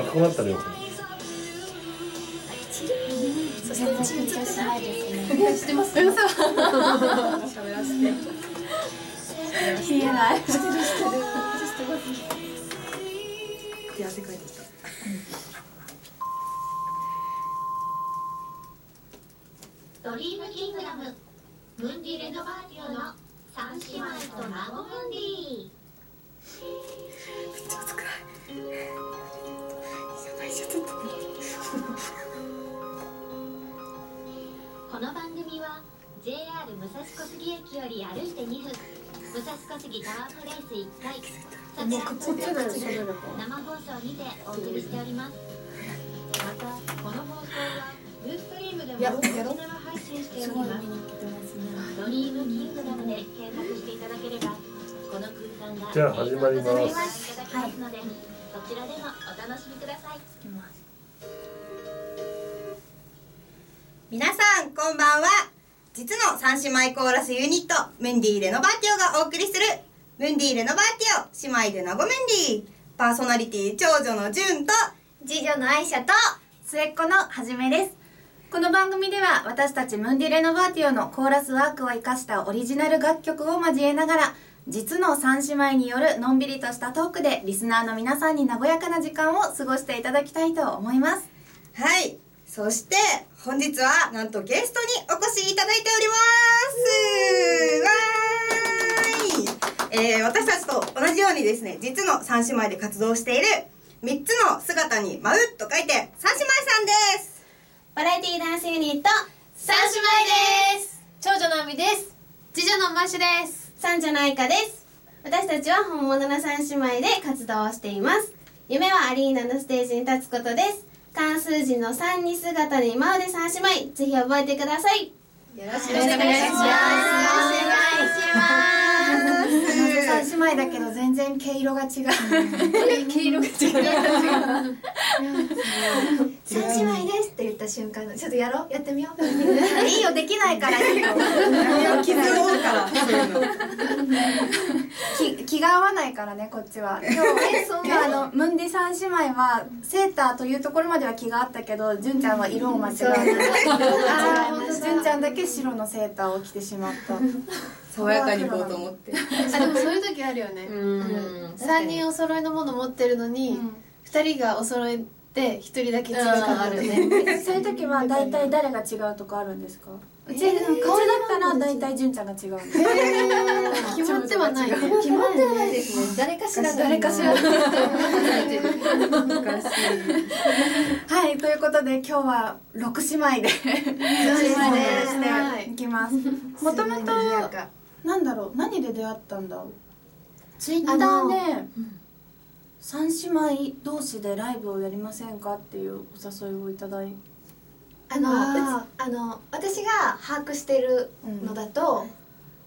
赤くなったらよくないそして私映ってないですね。知ってます。喋らせて。消えない。知ってる知ってる。いや汗かいてきた。ドリームキングダムムンディレノバーティオの三姉妹と孫ムンディ。めっちゃ熱くない。やばいちょっと。この番組は JR 武蔵小杉駅より歩いて2分、武蔵小杉タワープレイス1階、桜高校の生放送にてお送りしております。また、この放送は Ustream でも動画配信しております。ドリームキングダムで検索していただければ、この空間がじゃあ始まります。いただきますので、そちらでもお楽しみください。皆さんこんばんは。実の三姉妹コーラスユニットムンディレノバーティオがお送りするムンディレノバーティオ姉妹でなごムンディ、パーソナリティ長女のジュンと次女のアイシャと末っ子のはじめです。この番組では私たちムンディレノバーティオのコーラスワークを生かしたオリジナル楽曲を交えながら、実の三姉妹によるのんびりとしたトークでリスナーの皆さんに和やかな時間を過ごしていただきたいと思います。はい、そして本日はなんとゲストにお越しいただいております。わーい、私たちと同じようにですね、実の三姉妹で活動している3つの姿に舞うと書いて三姉妹さんです。バラエティダンスユニット三姉妹です。長女のあみです。次女のましゅです。三女のあいかです。私たちは本物の三姉妹で活動をしています。夢はアリーナのステージに立つことです。漢数字の3に姿に舞うで三姉妹、ぜひ覚えてください。よろしくお願いします。三姉妹だけど全然毛色が違う。毛色が違う。三姉妹ですって言った瞬間のちょっとやろう、やってみよう。いいよ、できないからいいよ。気が合うから。気が合わないからねこっちは。今日ムンディ三姉妹はセーターというところまでは気が合ったけど、純ちゃんは色を間違えた。純ちゃんだけ白のセーターを着てしまった。爽やかに行こうと思って。あ、でもそういう時あるよね。三人お揃いのもの持ってるのに、二人がお揃いで一人だけ違うからあるね。そういう時はだいたい誰が違うとかあるんですか？うちの顔だったらだいたい純ちゃんが違う。決まってはない。決まってはないですね。誰かしら。はい、ということで今日は六姉妹でしていきます。もともとなんだろう、何で出会ったんだろう。ツイッターで三姉妹同士でライブをやりませんかっていうお誘いをいただいて。私が把握してるのだと、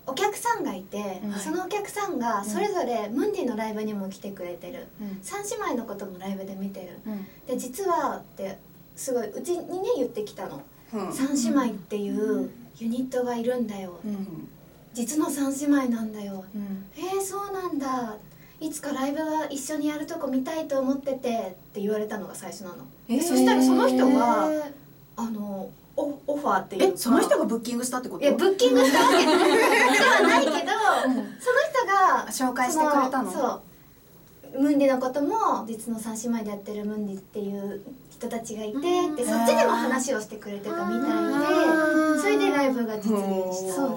お客さんがいて、そのお客さんがそれぞれムンディのライブにも来てくれてる、三姉妹のこともライブで見てる、で実はってすごいうちにね言ってきたの、三姉妹っていうユニットがいるんだよ、実の三姉妹なんだよ、そうなんだ、いつかライブは一緒にやるとこ見たいと思っててって言われたのが最初なの。そしたらその人がオファーっていう、その人がブッキングしたってこと？いや、ブッキングしたわけではないけど、その人が紹介してくれたの。そう、ムンディのことも実の三姉妹でやってるムンディっていう人たちがいて、でそっちでも話をしてくれてたみたいで、それでライブが実現した。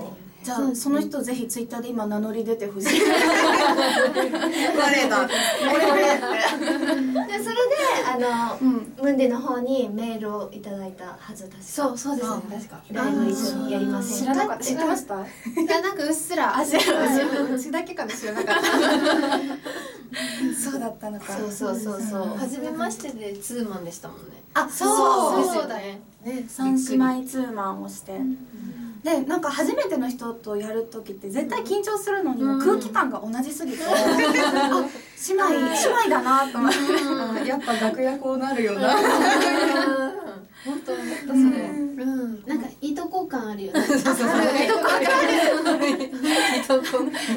じゃあその人ぜひツイッターで今名乗り出てほしい。誰だ？でそれでムンディの方にメールをいただいたはず。確かそうですね。確かライブ一緒にやりませんか？知らなかった。知ってました？なんかうっすら、私だけかな、知らなかった。そうだったのか。そう初めましてでツーマンでしたもんね。あ、そうだね。三姉妹ツーマンをして。で、なんか初めての人とやる時って絶対緊張するのにも空気感が同じすぎて、姉妹だなと思って、やっぱ楽屋こうなるよな。本当思ったそれ、うん、なんかいいとこ感あるよね。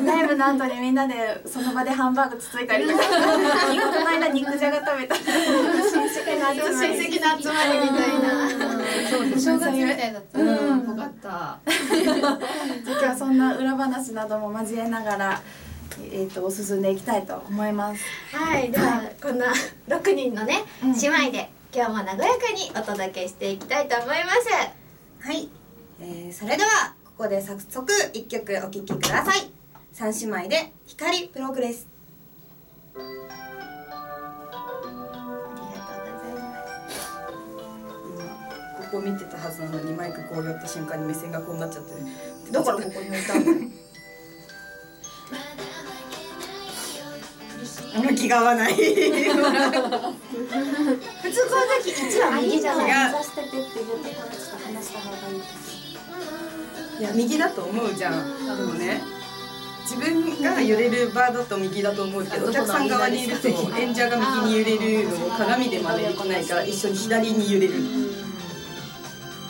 ライブの後にみんなでその場でハンバーグつついたりとか、この間肉じゃが食べたりとか、親戚の集まりみたいな、そうですね、正月みたいだった、うん、よかった実はそんな裏話なども交えながら進んでいきたいと思います。はい、ではこんな6人のね、姉妹で今日も和やかにお届けしていきたいと思います。はい、それではここで早速1曲お聴きください。3姉妹で光プログレス。ありがとうございます。今ここ見てたはずなのにマイクこうやった瞬間に目線がこうなっちゃって、だからここに置いたんだよ。気が合わない普通この時1は右じゃない目指しててっていうところちょっと話した方がいいです。いや右だと思うじゃん。でもね、自分が揺れる場だと右だと思うけど、お客さん側にいると演者が右に揺れるのを鏡で真似できないから一緒に左に揺れる。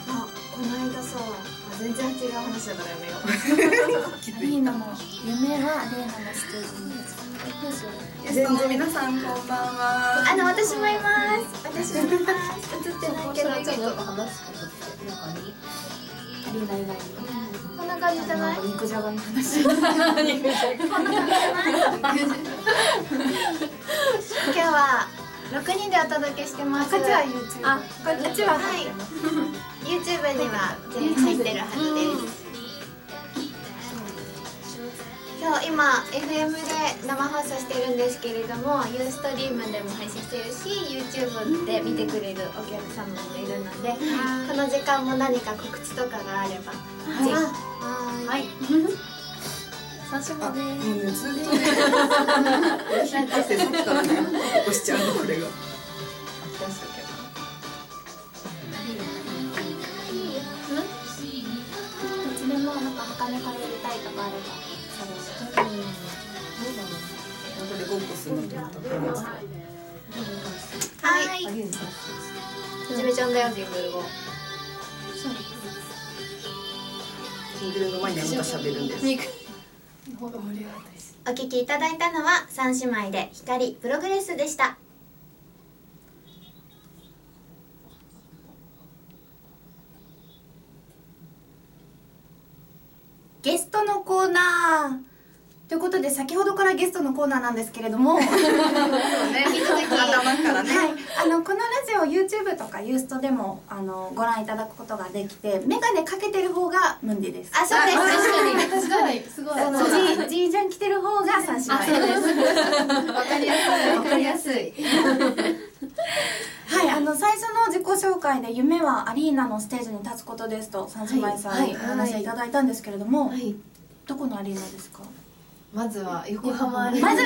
あ、この間さ、全然違う話だからやめよう。レイナの夢はレイナのステージに。皆さんこんばんは。私もいます。映ってないけどちょっと話すことって中に足りないな。こんな感じじゃない？肉じゃがの話。こんな感じじゃない？今日は6人でお届けしてます。こっちは YouTube。あ、こっちははい。YouTube には全員入ってるはずです。今 FM で生放送してるんですけれども、Ustream でも配信してるし、YouTube で見てくれるお客様もいるので、この時間も何か告知とかがあれば、ぜひ。はい。三週目です。もうずっとね。引っ張ってさっきからね、押しちゃうのこれが。出しとけば。どっちでもなんか他のから入れたいとかあれば。はい。はじめちゃんだよ、ジングルを。ジングルの前にまた喋るんです。お聞きいただいたのは三姉妹で光プログレスでした。ゲストのコーナー。ということで、先ほどからゲストのコーナーなんですけれども、このラジオ YouTube とかユーストでもご覧いただくことができて、メガネかけてる方がムンデです。あ、そうです。確かにすごい。Gジャン着てる方が三姉妹です。わかりやすい。わかりやすい。はい、最初の自己紹介で夢はアリーナのステージに立つことですと三姉妹さんにお話をいただいたんですけれども、どこのアリーナですか？まずは横浜に何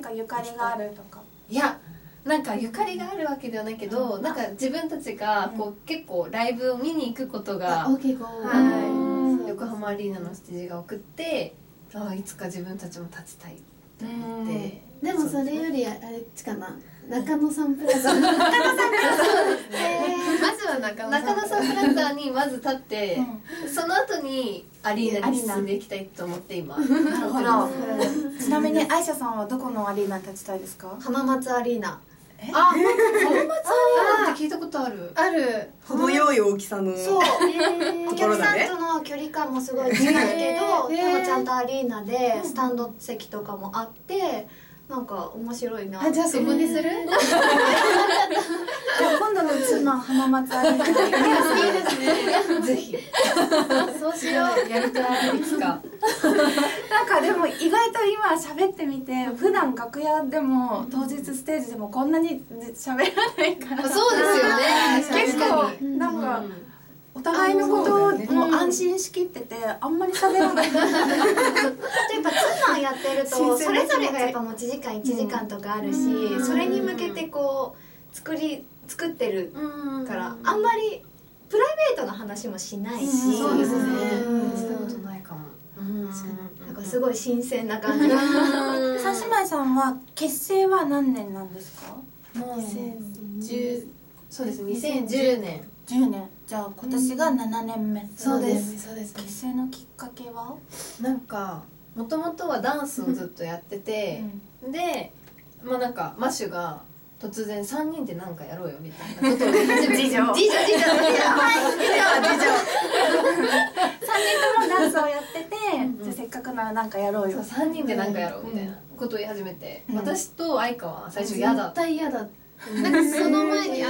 かゆかりがあるとか。いや、なんかゆかりがあるわけではないけど、なんか自分たちがこう結構ライブを見に行くことが、横浜アリーナのステージが多くて、いつか自分たちも立ちたいと思って。でもそれよりあれっちかな、中野サンプラザ。中野サンプラザ。まずは中野サンプラザにまず立って、その後にアリーナに進んでいきたいと思って今。なるほど。ちなみにアイシャさんはどこのアリーナに立ちたいですか？浜松アリーナ。あ、浜松アリーナって聞いたことある？ある。程よい大きさの。そう。お客さんとの距離感もすごい近いけど、でもちゃんとアリーナでスタンド席とかもあって。なんか面白いな。あ、じゃあそこにする？じゃあ今度の妻浜松ありがとう。いいですね。ぜひ。そうしよう。やりたいですか。なんかでも意外と今喋ってみて、普段楽屋でも当日ステージでもこんなに喋らないから。そうですよね。結構なんかお互いのことを安心しきってて、あんまり喋らない。やってるとそれぞれがやっぱ持ち時間1時間とかあるし、それに向けてこう作ってるから、あんまりプライベートの話もしないし。そうですね。したことないかも。なんかすごい新鮮な感じが三姉妹さんは結成は何年なんですか？もう2010、そうです2010年。10年じゃあ今年が7年目、うん、そうですそうです、ね、結成のきっかけはなんかもともとはダンスをずっとやってて、うん、でまあなんかマッシュが突然3人でなんかやろうよみたいなことを3人ともダンスをやってて、うんうん、じゃせっかくならなんかやろうよ、そう3人でなんかやろうみたいなことを言い始めて、うん、私と愛花は最初嫌だ、絶対嫌だ、うん、なんかその前に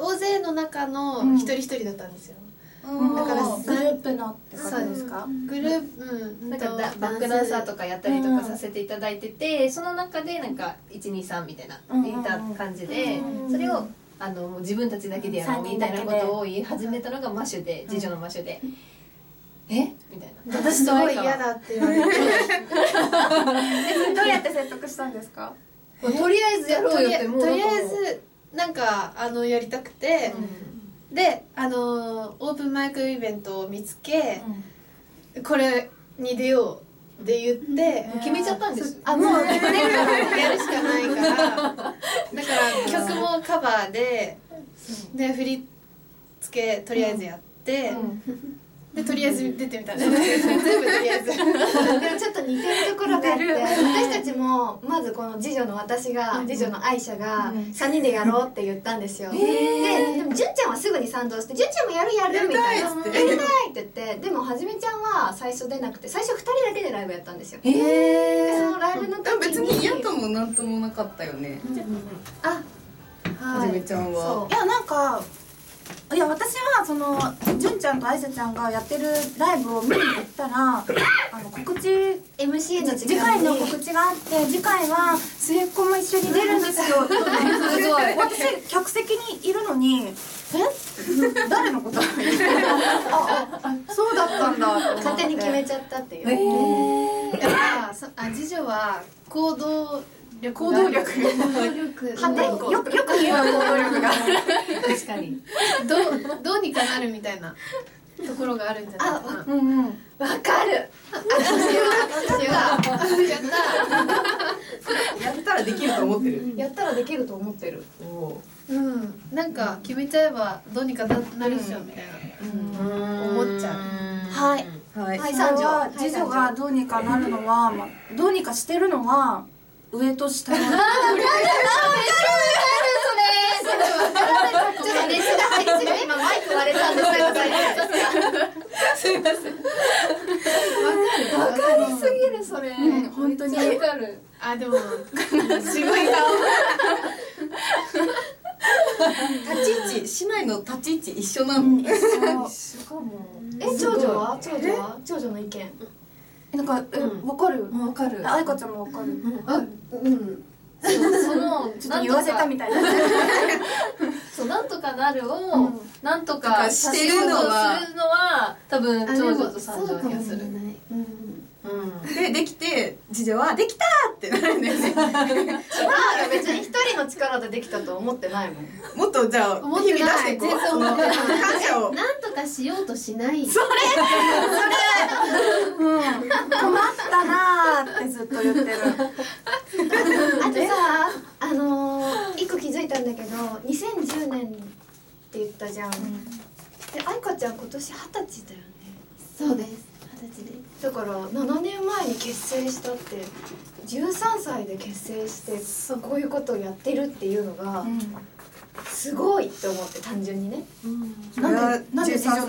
大勢の中の一人一人だったんですよ、うん、だからグループのってことですか？グループ、なんかバックダンサーとかやったりとかさせていただいてて、うん、その中でなんか 1,2,3 みたいな、うん、いた感じで、うん、それをもう自分たちだけでやろうみたいなことを言い始めたのがマッシュで、次女のマッシュで、うん、えみたいな、私すごい嫌だって言われてどうやって説得したんですか？とりあえずやろうよって、もうとりあえずなんかやりたくて、うん、でオープンマイクイベントを見つけ、うん、これに出ようって言って、決めちゃったんですよ。あ、もうやるしかないからだから曲もカバーで、で振り付けとりあえずやって、うん、でとりあえず出てみたんです全部とりあえずでもちょっと似てるところがあって、私たちもまずこの次女の私が、次女の愛車が3人でやろうって言ったんですよ、でも純ちゃんはすぐに賛同して、純ちゃんもやるやるみたいな、やりたいって言って、でもはじめちゃんは最初出なくて、最初2人だけでライブやったんですよ。でそのライブの時に別に嫌ともなんともなかったよね、うんうん、あ、はい、はじめちゃんは、いやなんかいや私はその純ちゃんと愛沙ちゃんがやってるライブを見に行ったら告知 MC の次回の告知があって、次回は末っ子も一緒に出るんですよって私客席にいるのに、え誰のことあそうだったんだ、勝手に決めちゃったっていう。次女は行動力よく言う行動力が確かにどうにかなるみたいなところがあるんじゃないかな。うんうん、わかる。やったらできると思ってる。やったらできると思ってる。うん、なんか決めちゃえばどうにかなるっしょみたいな思っちゃう。はいはい。次女がどうにかなるのは、どうにかしてるのは。上と下の。あ、分かるそれ。ちょっと熱が入ってる。今マイク割れたんですけど。すいません。分かりすぎるそれ。本当に分かる。あ、でも渋い顔。立ち位置、姉妹の立ち位置一緒なの。一緒かも。長女は？長女の意見。なんか、わかるわかる、愛花ちゃんもわかる、うん、そのちょっと言わせたみたいな、そうなんとかなるをなんとかしてるのは多分長女と三女の気がする。できて次女はできたってなるんだよね。別に一人の力でできたと思ってないもん。もっとじゃあ日々出していこう。感謝を。なんとかしようとしない。それ困ったなーってずっと言ってる。あとさ、一個気づいたんだけど、2010年って言ったじゃん。で愛花ちゃん今年20歳だよね。そうです。だから7年前に結成したって、13歳で結成してこういうことをやってるっていうのがすごいって思って、単純にね、うん、なんで13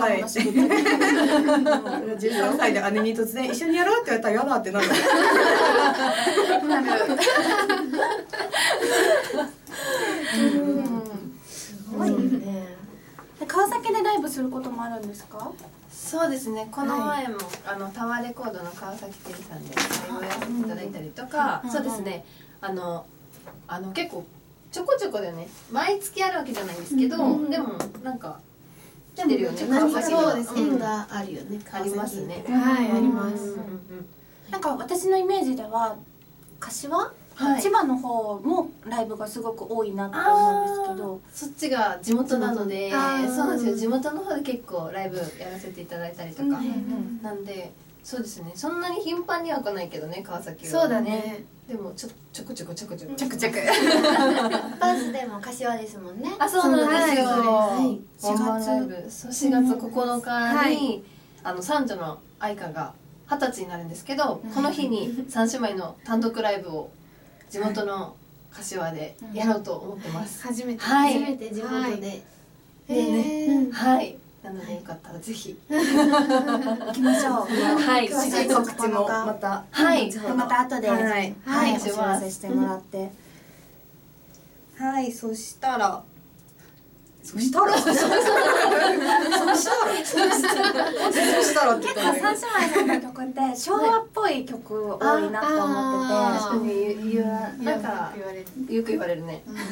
歳で姉に突然一緒にやろうって言われたら嫌だってなるすごいよね。川崎でライブすることもあるんですか？そうですね、この前も、タワーレコードの川崎店さんでライブやっていただいたりとか、そうですね、結構ちょこちょこでね、毎月あるわけじゃないんですけど、でもなんか来てるよね、川崎の。そうですね、縁があるよね、ありますね。はい、あります。なんか私のイメージでは柏？千葉の方もライブがすごく多いなって思うんですけど、そっちが地元なので、そうなんですよ、地元の方で結構ライブやらせていただいたりとかなんで、そうですね、そんなに頻繁には来ないけどね、川崎は。そうだね。でもちょくちょくちょくちょくバスでも柏ですもんね。あ、そうなんですよ、はい、4月9日に、はい、三女の愛花が20歳になるんですけど、この日に三姉妹の単独ライブを地元の柏でやろうと思ってます、はい、初めて地元で、はい、なのでよかったらぜひ行きましょう。はい、詳しい告知もまた、はい、また後で、はい、はい、お知らせしてもらって、うん、はい、そしたら結構三姉妹の曲って昭和っぽい曲多いなと思ってて、確かになんかよく言われるね、うん、この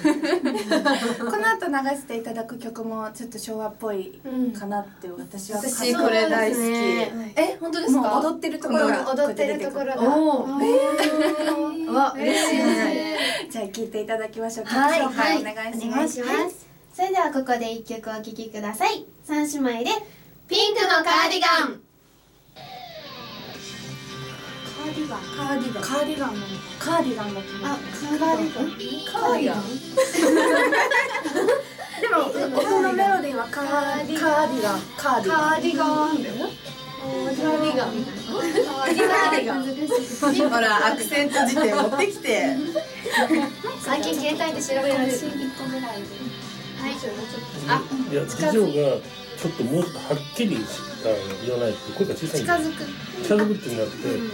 後流していただく曲もちょっと昭和っぽいかなって私は、うん、私これ大好き、ね、え、本当ですか？もう踊ってるところがわ、嬉しいねじゃあ聴いていただきましょう。曲紹介お願いします。それではここで一曲お聴きください。三姉妹でピンクのカーディガン。カーディガンだと思う。あ、カーディガンでも音のメロディーはカーディガンだよ。ほら、アクセント辞典持ってきて最近携帯で調べられる。1個ぐらいでいや、次女がちょっともうちょっとはっきり言わないと声が小さいんだよ。近づくってなって、うん、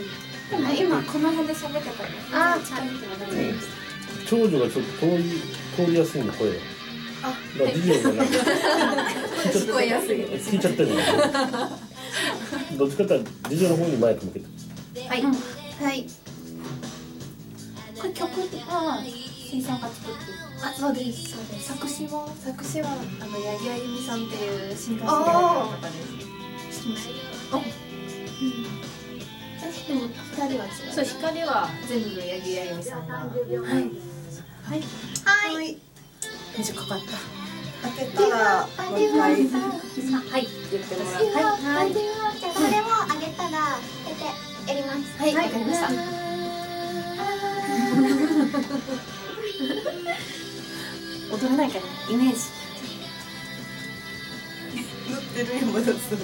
でも今この辺で喋ってたから、近づくのが大丈夫です、うん、長女がちょっと通りやすいの声が、だから次女がなんか聞こえやすい、聞いちゃってるのどっちかって次女の方にマイク向けて、はい、うん、はい、これ曲は水さんが作ってる。あ、そうです。作詞は八木あゆみさんっていうシンガーソングライターの方です。知ってます。あ、うん。でも光は違う。そう、光は全部八木あゆみさんが。はい。短かった。当てたらもう一回言ってもらって。はい。これもあげたらやります。はい、わかりました。踊れないからイメージ乗ってるよ、まだすぐ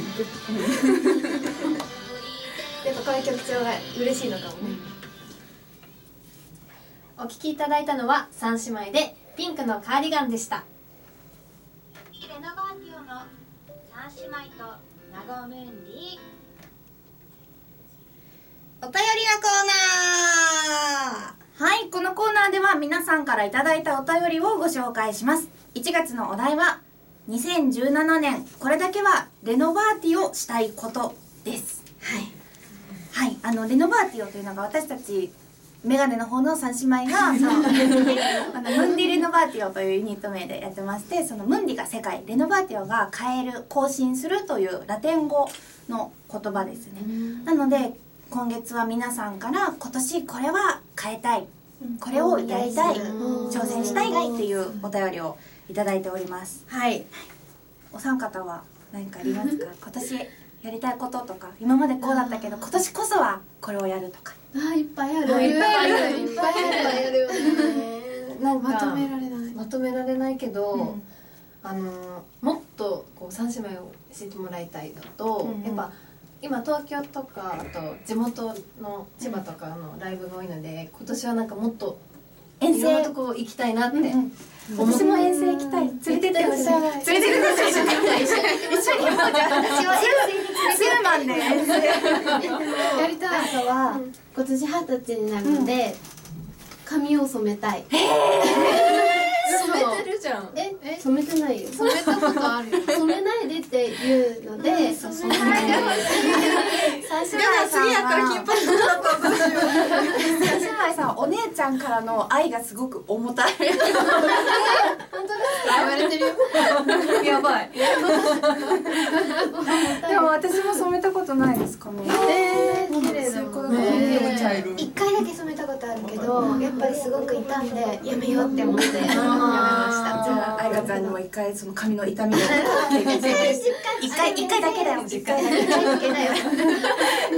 やっぱこの曲調が嬉しいのかもね。お聴きいただいたのは三姉妹でピンクのカーディガンでした。レノバーティオの三姉妹とナゴムンディ。お便りのコーナー。はい、このコーナーでは皆さんからいただいたお便りをご紹介します。1月のお題は、2017年これだけはレノバーティをしたいことです。はい。はい、レノバーティオというのが私たちメガネの方の三姉妹がムンディレノバーティオというユニット名でやってまして、そのムンディが世界、レノバーティオが変える、更新するというラテン語の言葉ですね。なので今月は皆さんから今年これは変えたい、これをやりたい、挑戦したいっていうお便りをいただいております。はい、お三方は何かありますか？今年やりたいこととか、今までこうだったけど今年こそはこれをやるとか。あ、いっぱいあるなんかまとめられないけど、うん、もっとこう三姉妹を知ってもらいたいのと、やっぱ今東京とか、あと地元の千葉とかのライブが多いので、今年はなんかもっと遠征のとこ行きたいなって思って、私も遠征行きたい。連れてってください。一緒に行こう。じゃあ私は10万で遠征やりたい。あとは今年20歳になるので髪を染めたい。染めてるじゃん。染めてないよ。染めたことあるよ。染めないでって言うので、染めないで。次やったら金髪になったんですよ。三姉妹さん、お姉ちゃんからの愛がすごく重たい。本当ですか？言われてるよ。やばい。でも私も染めたことないですかね。綺麗だもんね。茶色1回だけ染めたことあるけど、やっぱりすごく痛んでやめようって思ってやめました。じゃあ愛華ちゃんにも1回その髪の痛みを経験して1回だけだよ。1回だけだよ。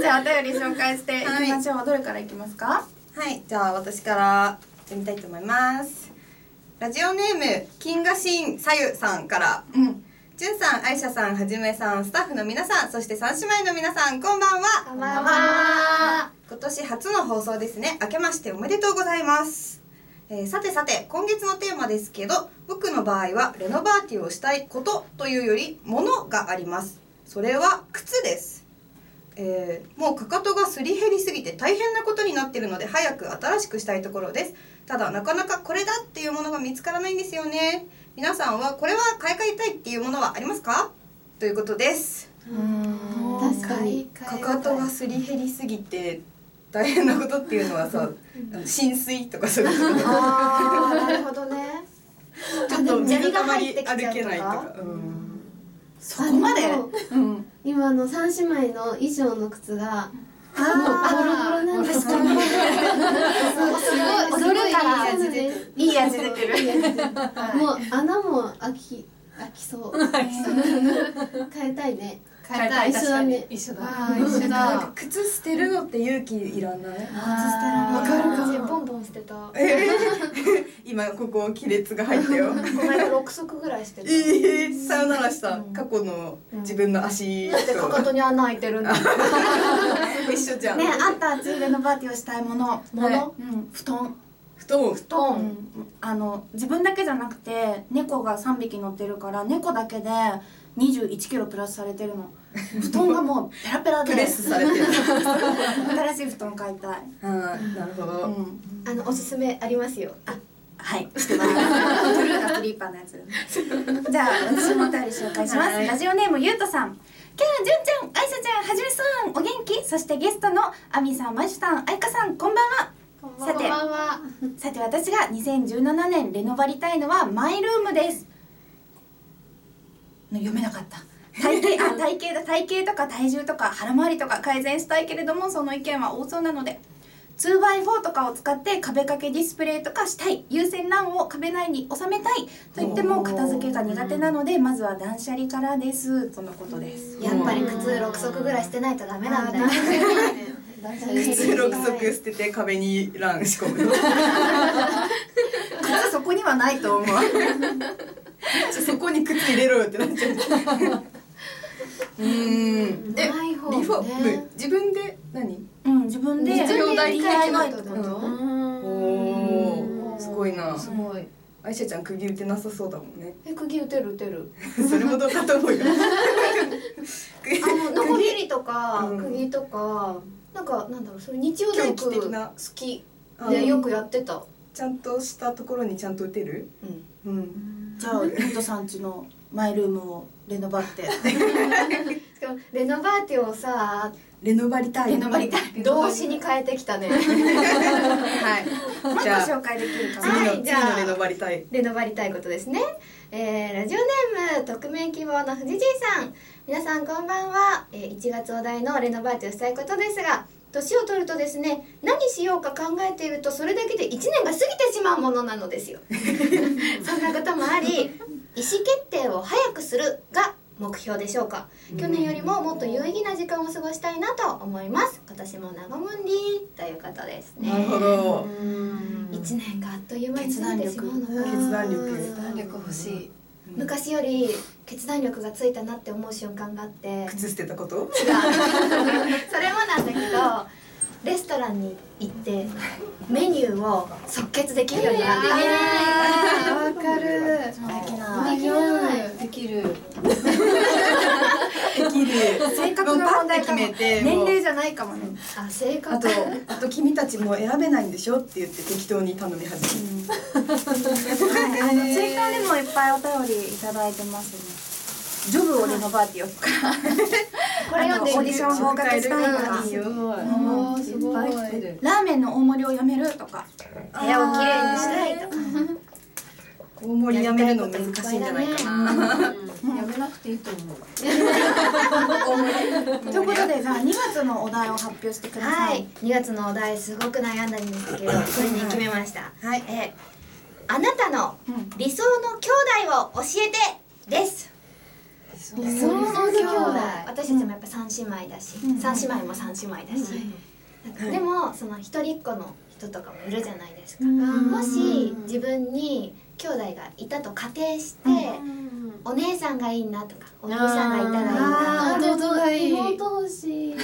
じゃあお便り紹介していきましょう、はい、どれからいきますか。はい、じゃあ私から読みたいと思います。ラジオネーム金河新さゆさんから、うん、じゅんさん、あいしゃさん、はじめさん、スタッフの皆さん、そして三姉妹の皆さん、こんばんは。こんばんは。今年初の放送ですね。明けましておめでとうございます。さて今月のテーマですけど、僕の場合はレノバーティをしたいことというよりものがあります。それは靴です。もうかかとがすり減りすぎて大変なことになっているので、早く新しくしたいところです。ただなかなかこれだっていうものが見つからないんですよね。皆さんはこれは買い替えたいっていうものはありますか、ということです。うーん、確かにかかとがすり減りすぎて大変なことっていうのはさ、浸水とかそういうこと。あー、なるほどね。ちょっと水たまり歩けないとか、うん、そこまで、うん、今の三姉妹の衣装の靴がもうボロボロなんですけど、すごい踊るからいい味出てる。もう穴も飽きそう。変えたいね。変えたい。一緒だね。一緒だ。靴捨てるのって勇気いらない。靴捨てられる。わかるか。ボンボン捨てた。今ここ亀裂が入ったよ。この間6足ぐらいしてた。さよならした、うん、過去の自分の足と、うん、かかとに穴開いてるんだ。一緒じゃんね。あんたついでのパーティーをしたいもの、はい、うん、布団、うん、自分だけじゃなくて猫が3匹乗ってるから、猫だけで21キロプラスされてるの。布団がもうペラペラでプレスされてる。新しい布団買いたい。なるほど、うん、おすすめありますよ。あ、はい、してます。ブルーがスリーパーのやつ。じゃあ私もお便り紹介します、はい、ラジオネームゆうとさん。キャー、じゅんちゃん、あいしゃちゃん、はじめさん、お元気。そしてゲストのあみさん、まじゅさん、あいかさん、こんばんは。さて私が2017年レノバりたいのはマイルームです。読めなかった。体型とか体重とか腹回りとか改善したいけれども、その意見は多そうなので 2x4 とかを使って壁掛けディスプレイとかしたい、有線 LAN を壁内に収めたいといっても片付けが苦手なので、まずは断捨離からです、とのことです。やっぱり靴6足ぐらいしてないとダメなんだよ。靴6足捨てて壁にラン仕込むの。靴そこにはないと思う。そこに靴入れろよってなっちゃう。ない方ね。リフォーム自分で何？うん、自分でDIYってこと？おー、すごいな。すごい。あいしゃちゃん釘打てなさそうだもんね。釘打てる。それもどうかと思うよ。のこぎりとか釘とか。なんだろう、それ日曜でよく好きでよくやってた。ちゃんとしたところにちゃんと打てる。うん、うん、じゃあゆうとさん家のマイルームをレノバって。レノバーティをさ、レノバりたい動詞に変えてきたね。はい、じゃあ紹介できるかな。はい、じゃあレノバりたいことですね。ラジオネーム匿名希望の藤じいさん。皆さんこんばんは。1月お題のレノバーティをしたいことですが、年を取るとですね、何しようか考えているとそれだけで1年が過ぎてしまうものなのですよ。そんなこともあり、意思決定を早くするが目標でしょうか。去年よりももっと有意義な時間を過ごしたいなと思います。今年も長もんりということですね。なるほど。1年があっという間に過ぎてしまうのか。決断力欲しい。昔より決断力がついたなって思う瞬間があって、靴捨てたこと？違う。それもなんだけど、レストランに行ってメニューを即決できるようになってわかる。できない。性格の問題かも。年齢じゃないかもね。あ、性格。あと君たちも選べないんでしょって言って適当に頼み始める。ツイッターでもいっぱいお便りいただいてますね。ジョブ俺のパーティーをとか、これ読んでオーディション合格したいとか、すごい。ラーメンの大盛りをやめるとか、部屋をきれいにしたいとか。大盛りやめるの難しいんじゃないかな、うん、やめなくていいと思うということで、じゃあ2月のお題を発表してください。はい、2月のお題すごく悩んだんですけどこれに決めました、はい、あなたの理想の兄弟を教えてです。理想の兄弟、私たちもやっぱ3姉妹だし、うん、3姉妹も3姉妹だし、うん、でもその一人っ子の人とかもいるじゃないですか、うん、もし自分に兄弟がいたと仮定して、うん、お姉さんがいいなとか、お兄さんがいたらいいなとか、弟がいい、妹欲しい下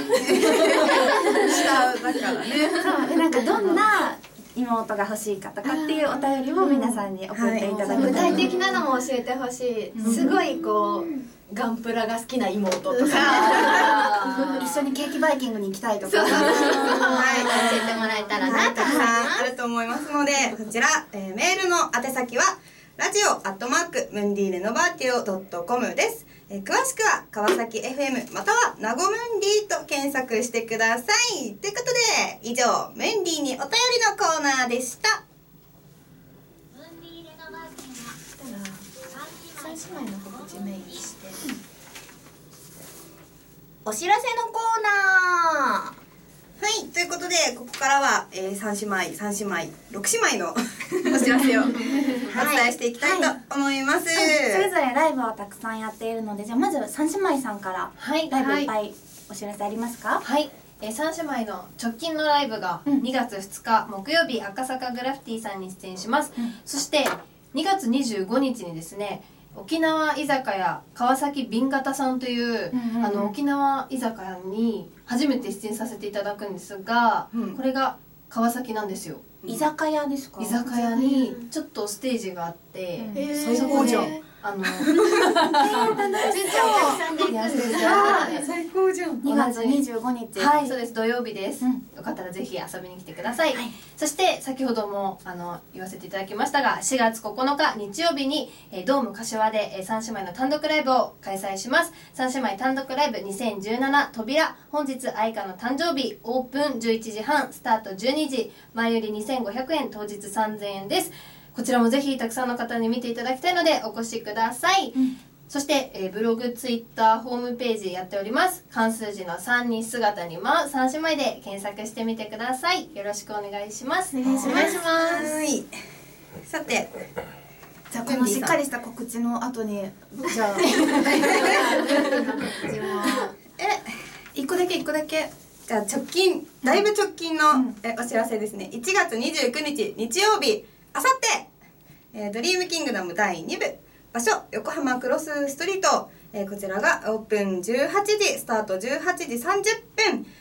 だからね、そう、なんかどんな妹が欲しいかとかっていうお便りも皆さんに送っていただく、うん、はい、具体的なのも教えてほしい、うん、すごいこうガンプラが好きな妹とか、うん、一緒にケーキバイキングに行きたいとか、はい、教えてもらえたらなと、はい、あると思いますので、こちら、メールの宛先はradio@mundilenovatio.com です。詳しくは川崎 FM またはナゴムンディと検索してください。ということで、以上ムンディにお便りのコーナーでした。ムンディレノバーティは3姉妹の告知メインして、お知らせのコーナー、はい、ということで、ここからは、3姉妹、6姉妹のお知らせをお伝えしていきたいと思います、はいはい、それぞれライブをたくさんやっているので、じゃあまず3姉妹さんからライブいっぱいお知らせありますか？はい、はい、3姉妹の直近のライブが2月2日木曜日、赤坂グラフィティさんに出演します、うん、そして2月25日にですね、沖縄居酒屋川崎瓶型さんという、うんうんうん、沖縄居酒屋に初めて出演させていただくんですが、うん、これが川崎なんですよ、うん、居酒屋ですか？居酒屋にちょっとステージがあって、うん、そこで、最高じゃん。2月25日、はい、そうです、土曜日です、うん、よかったらぜひ遊びに来てください、はい、そして先ほども言わせていただきましたが、4月9日日曜日に、ドーム柏で、3姉妹の単独ライブを開催します。3姉妹単独ライブ2017扉、本日愛花の誕生日、オープン11時半、スタート12時、前売り2500円、当日3000円です。こちらもぜひたくさんの方に見ていただきたいのでお越しください、うん、そして、ブログ、ツイッター、ホームページやっております。漢数字の3に姿にまう3姉妹で検索してみてください。よろしくお願いします。お願いします。はい、さて、じゃあこのしっかりした告知の後にじゃあ1個だけじゃあだいぶ直近の、うん、お知らせですね。1月29日日曜日、あさって、ドリームキングダム第2部、場所横浜クロスストリート、こちらがオープン18時、スタート18時30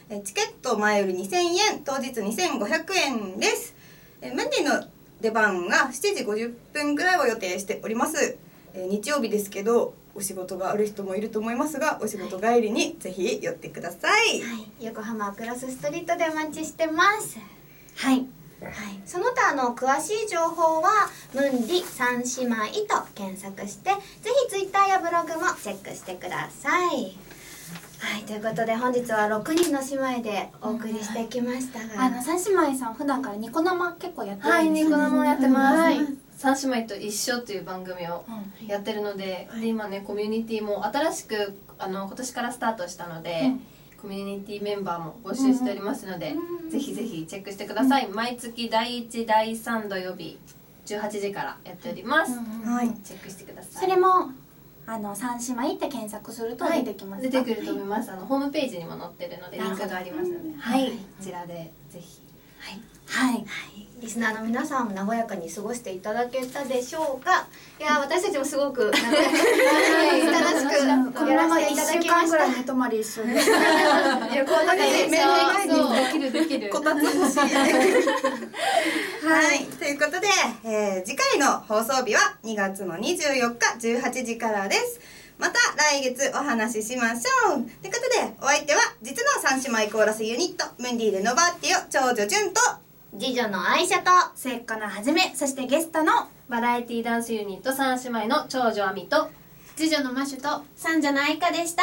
分、チケット前売り2000円、当日2500円です。ムンディの出番が7時50分ぐらいを予定しております。日曜日ですけどお仕事がある人もいると思いますが、お仕事帰りにぜひ寄ってください、はい、横浜クロスストリートでお待ちしてます。はい、はい、その他詳しい情報はムンディ三姉妹と検索して、ぜひツイッターやブログもチェックしてください。はい、ということで本日は6人の姉妹でお送りしてきましたが、三姉妹さん普段からニコ生結構やってるんですよね？はい、ニコ生やってます、はい、三姉妹と一緒という番組をやってるので、はい、で今ねコミュニティも新しく今年からスタートしたので、うん、コミュニティメンバーも募集しておりますので、うん、ぜひぜひチェックしてください、うん、毎月第1、第3土曜日18時からやっております、うん、はい、チェックしてください。それも三姉妹って検索すると出てきますか？はい、出てくると思います、はい、ホームページにも載ってるのでリンクがありますので、はい、はい、こちらでぜひ、はいはいはい、リスナーの皆さんも和やかに過ごしていただけたでしょうか？いや、私たちもすごく楽しくやらせていただきました。1週間ぐらい寝泊まり一緒に旅行とかできるこたつ欲しい、はい、ということで、次回の放送日は2月の24日18時からです。また来月お話ししましょう。ということで、お相手は実の三姉妹コーラスユニットムンディレノバーティオ長女純と次女の愛車と末っ子のはじめ、そしてゲストのバラエティダンスユニット三姉妹の長女亜美と次女のマシュと三女の愛花でした。